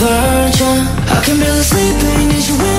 virgin. I can barely sleep in your